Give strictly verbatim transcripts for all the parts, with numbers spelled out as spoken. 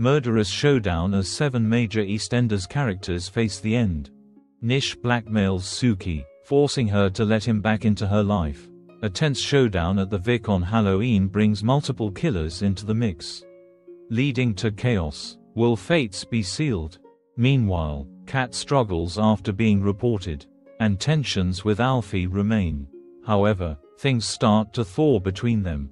murderous showdown as seven major EastEnders characters face the end. Nish blackmails Suki, forcing her to let him back into her life. A tense showdown at the Vic on Halloween brings multiple killers into the mix, leading to chaos. Will fates be sealed? Meanwhile, Kat struggles after being reported, and tensions with Alfie remain. However, things start to thaw between them.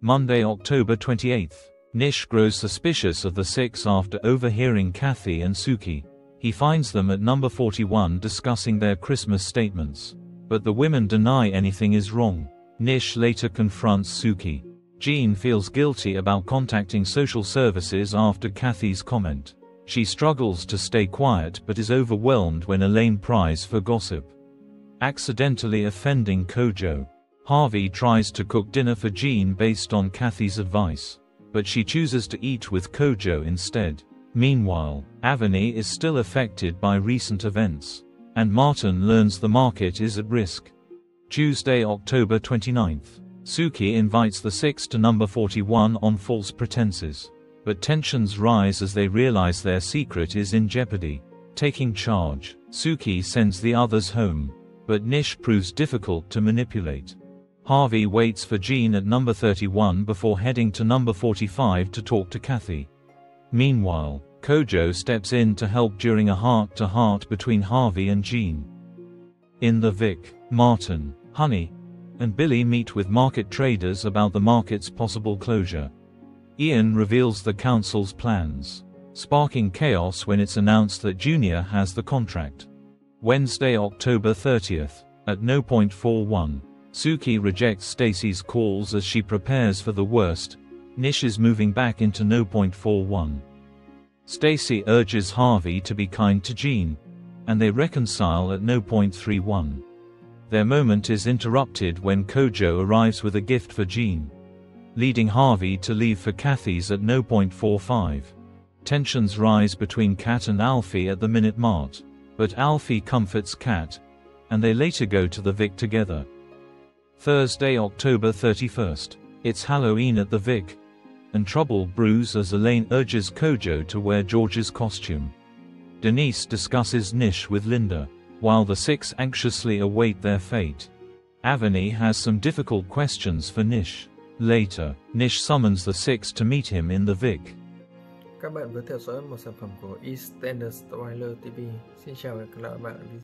Monday, October twenty-eighth. Nish grows suspicious of the six after overhearing Kathy and Suki. He finds them at number forty-one discussing their Christmas statements, but the women deny anything is wrong. Nish later confronts Suki. Jean feels guilty about contacting social services after Kathy's comment. She struggles to stay quiet but is overwhelmed when Elaine pries for gossip, accidentally offending Kojo. Harvey tries to cook dinner for Jean based on Kathy's advice, but she chooses to eat with Kojo instead. Meanwhile, Avani is still affected by recent events, and Martin learns the market is at risk. Tuesday, October twenty-ninth. Suki invites the six to number forty-one on false pretenses, but tensions rise as they realize their secret is in jeopardy. Taking charge, Suki sends the others home, but Nish proves difficult to manipulate. Harvey waits for Jean at number thirty-one before heading to number forty-five to talk to Kathy. Meanwhile, Kojo steps in to help during a heart-to-heart between Harvey and Jean. In the Vic, Martin, Honey, and Billy meet with market traders about the market's possible closure. Ian reveals the council's plans, sparking chaos when it's announced that Junior has the contract. Wednesday, October thirtieth. At No Point forty-one, Suki rejects Stacy's calls as she prepares for the worst. Nish is moving back into No Point forty-one. Stacy urges Harvey to be kind to Jean, and they reconcile at No Point thirty-one. Their moment is interrupted when Kojo arrives with a gift for Jean, leading Harvey to leave for Kathy's at No Point forty-five. Tensions rise between Kat and Alfie at the Minute Mart, but Alfie comforts Kat, and they later go to the Vic together. Thursday, October thirty-first. It's Halloween at the Vic, and trouble brews as Elaine urges Kojo to wear George's costume. Denise discusses Nish with Linda, while the six anxiously await their fate. Avani has some difficult questions for Nish. Later, Nish summons the six to meet him in the Vic. Các bạn vừa theo dõi một sản phẩm của EastEnders T V. Xin chào và hẹn gặp lại bạn.